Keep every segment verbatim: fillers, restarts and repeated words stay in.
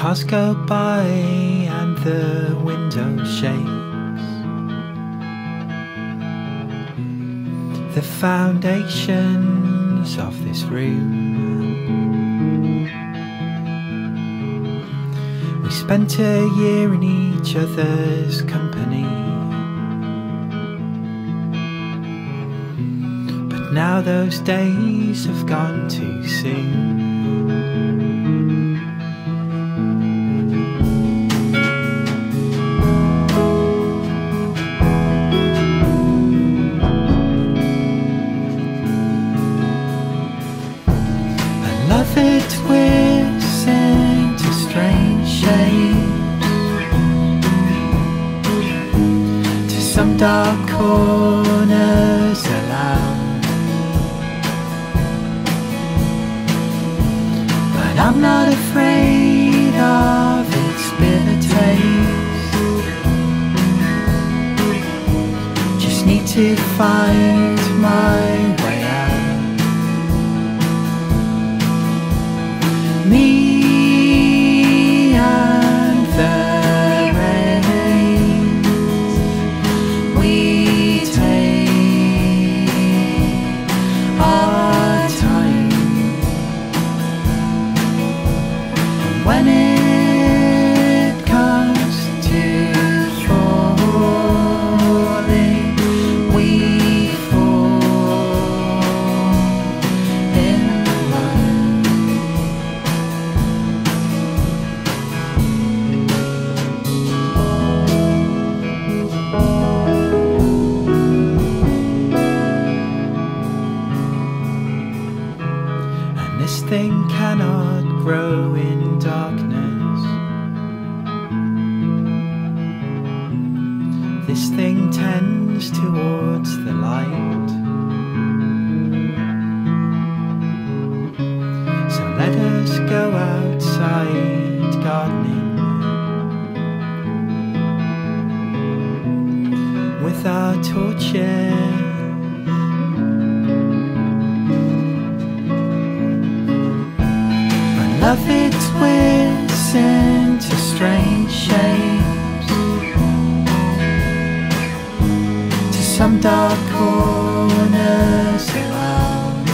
Cars go by and the window shakes. The foundations of this room. We spent a year in each other's company, but now those days have gone too soon. It twists into strange shapes, to some dark corners allowed. But I'm not afraid of its bitter taste. Just need to find my way. Me and the rains, we take our time, and when it comes to falling, we fall in. This thing cannot grow in darkness. This thing tends towards the light. So let us go outside gardening with our torches. Love it twists into strange shapes, to some dark corners around.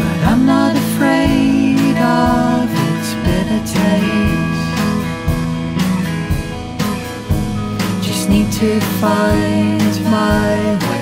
But I'm not afraid of its bitter taste. Just need to find my way.